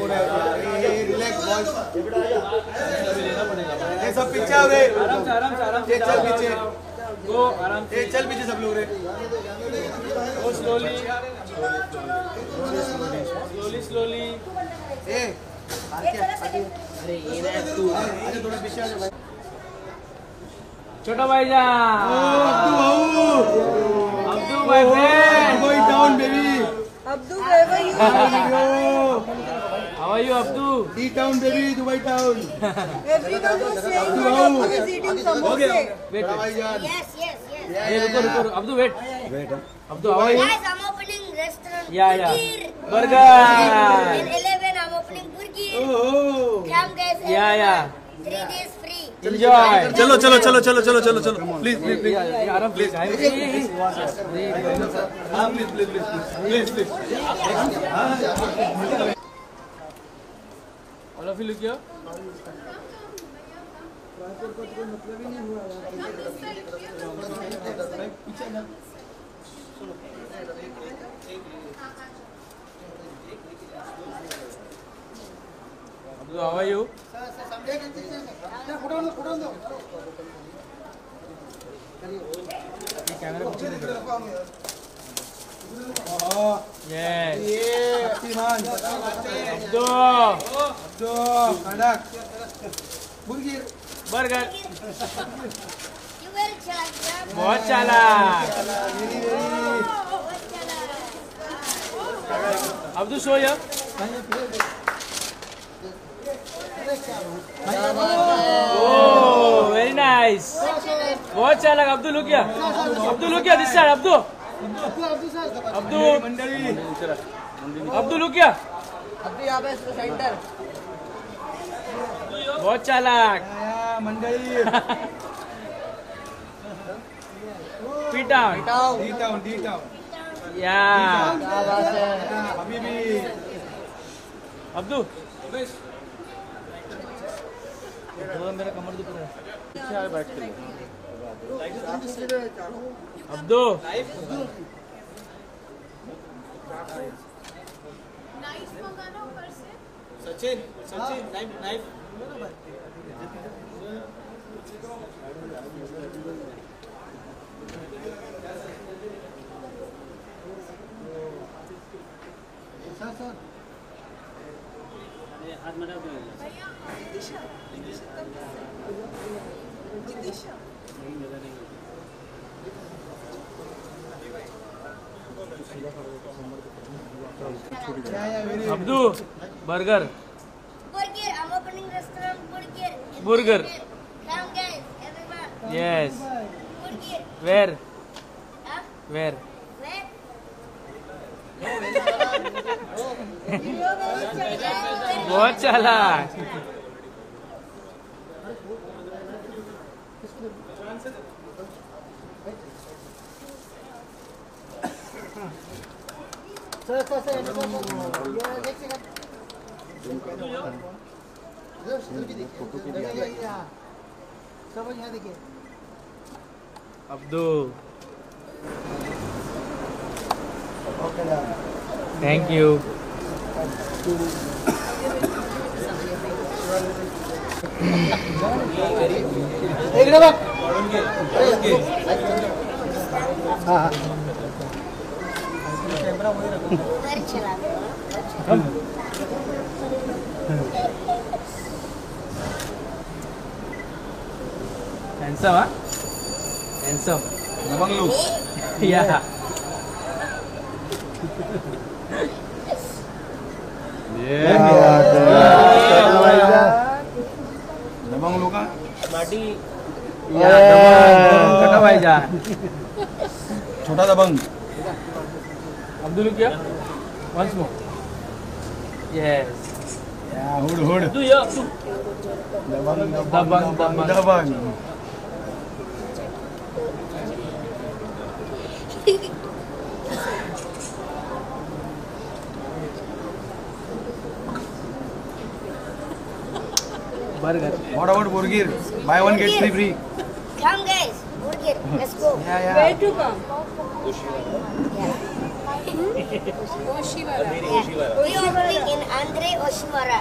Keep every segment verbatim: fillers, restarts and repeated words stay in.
हो रहा है, रिलैक्स बॉस, ये सब पीछे हो रहे, आराम से आराम से आराम से चल पीछे, गो आराम से चल पीछे सब लोग रे, गो स्लोली, स्लोली स्लोली, ए, अरे ये ना तू, अरे थोड़ा पीछे आ जा भाई, छोटा भाई जा, अब्दू भाई friend, going down baby. Abdu, where were you? How are you, Abdu? D town, baby, Dubai town. Everyone was saying that Abdu is eating samosa. Okay, wait, wait. Yes, yes, yes. Hey, ruko, ruko, Abdu, wait. Wait. Abdu, how are you? Guys, I'm opening restaurant. Yeah, yeah. Burger. In eleven, I'm opening Purgeer. Oh. Come, guys. Yeah, yeah. Three days free. Enjoy. Chalo, chalo, chalo, chalo, chalo, chalo, chalo. Please, please, please. Aram, please. Please, please, please, please, please, please. All of you look here. So how are you? Oh, yes. Yeah. Abdu. Abdu. Kanak. Burger. Burger. You will charge. Bohochalak. Abdu, show ya. Oh, very nice. Bohochalak, Abdu, look here. Abdu, look here. This side, Abdu. Abdu, Abdu, look here. Abdu, यहाँ पे center. Bohochalak. P town. D town, D town. Yeah. Habibi. Abdu. दो मेरा कमर दुख रहा है। पीछे आए बैठ के। अब दो। नाइफ मंगाना ऊपर से। Sachin, Sachin, knife, knife. Sir sir. हाथ में डाल दो। Abdu, burger. Burger, I'm opening restaurant burger. Burger. Come guys, everyone. Yes. Burger. Where? Huh? Where? Where? Bohochalak. Sir, sir, sir. Next second. सब यहाँ देखिए। अब्दू। Thank you. एक नंबर। हाँ। Handsome, huh? Handsome. Dabangluka. Yeah. Yeah. Dabangluka. Smarty. Yeah. Dabang. Dabang aja. Chota dabang. Abdu, look here. Once more. Yes. Yeah, hood, hood. Abdu, yeah, Abdu. Dabang, dabang, dabang, dabang. Burger. What about Purgeer? Buy one, get three free. Come guys, Purgeer, let's go. Yeah, yeah. Where to come? Oshiwara. Yeah. Oshiwara. Yeah. We are playing in Andre Oshiwara.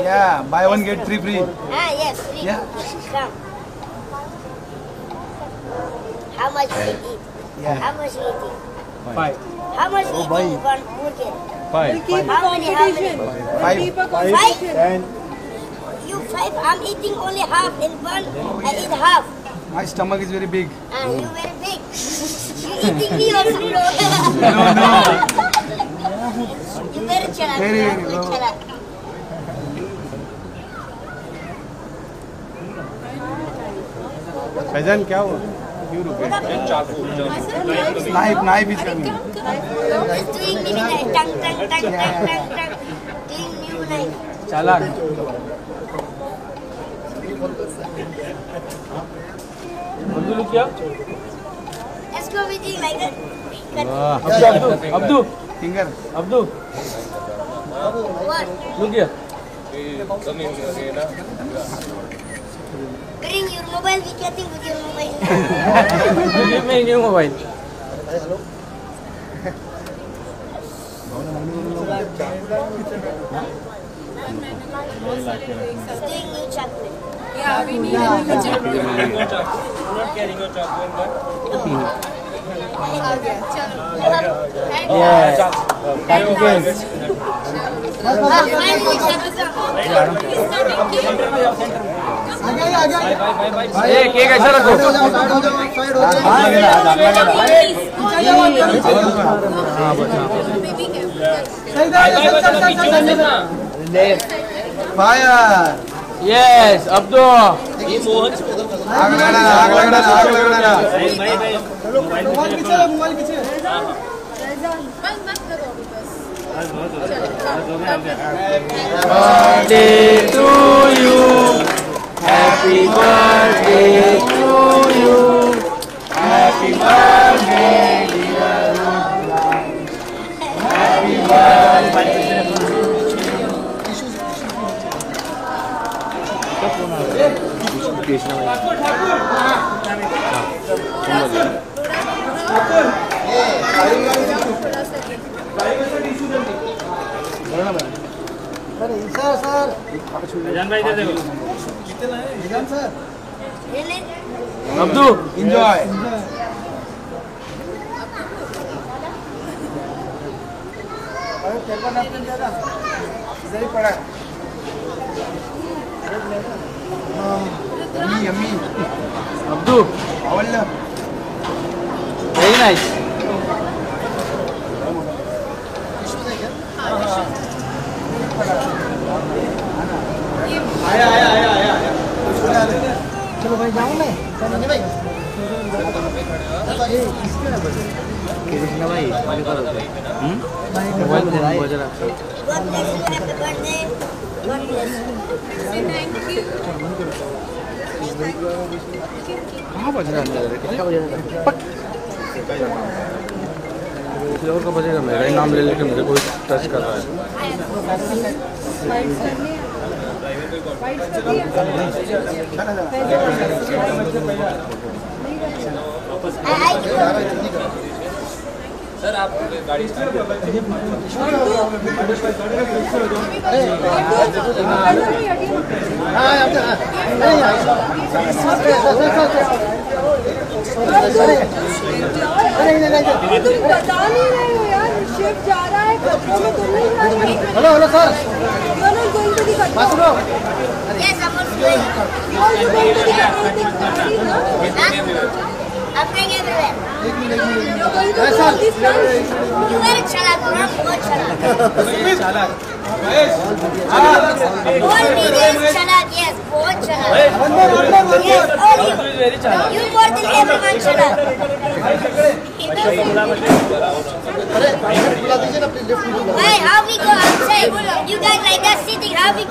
Yeah, buy one get three free. Ah yes, free. Yeah. Come. How much we eat? Yeah. How much we eat? Five. How much we eat one burger? Five. We keep how many? How many? Five. Five. Five. And you five. I'm eating only half and one. I eat half. My stomach is very big. Ah, you very big. You eating me also, bro? No, no. You very chala. Very chala. Fajan, क्या हुआ? Few rupees. Chaku. Knife, knife is coming. He's doing me like tang, tang, tang, tang, tang, tang. Doing new knife. Chala. Look here. Let's go with you like that. Wow. Abdu, Abdu, finger. Abdu. What? Look here. Bring your mobile. We chatting with your mobile. Give me your mobile. Hello. Staying in chocolate. Yeah, we need a chocolate. Not carrying a chocolate, but yeah. Yes, Abdul. ये मोहन आग लगाना आग लगाना आग लगाना भाई भाई चलो मोबाइल पीछे मोबाइल पीछे बस मत करो अभी बस birthday to you happy birthday to you happy birthday dear happy birthday Krishna Thakur Thakur ए सर सर अजान भाई दे देखो कितना है अजान सर ले ले अब्दू एंजॉय अरे चलना ना ज्यादा सही पड़ा Yummy, yummy. Abdu, awala. Very nice. आया आया आया आया आया। चलो भाई जाऊँ मैं। चलो भाई। कृष्णा भाई। हम्म? मोबाइल दे भाई। Thank you. कहाँ बजना है? पट। किसी और का बजेगा मेरा ही नाम ले लेके मुझे कोई टच कर रहा है। सर आप गाड़ी स्टार्ट कर I'm going everywhere. You are Chalak, you are Bohochalak. All me is Chalak, yes, Bohochalak. Yes, all you. You more than everyone Chalak. Why, how we go outside? You guys like that sitting, how we go?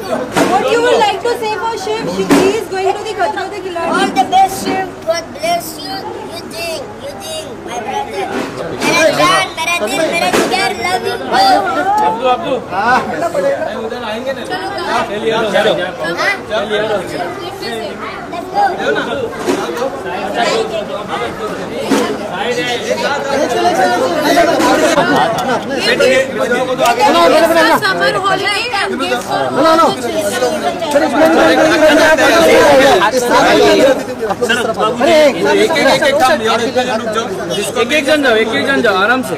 What you would like to say for Shiv? He is going to the Khatrado Kila. All the best, Shiv. God bless you. You think, my brother. मेरा जान, मेरा दिल, मेरा जिगर, love you. Abdu, Abdu. हाँ. उधर आएंगे ना. चलो. चलिए. चलो. चलिए. आराम से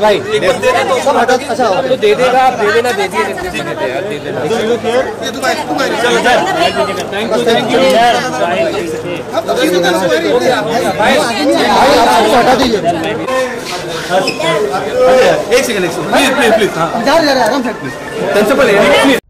भाई अच्छा तो दे देगा आप दे देना दे दीजिए एक सेकंड एक सेकंड प्लीज प्लीज प्लीज हाँ जा रहा है आराम से प्लीज टेंशन पर ले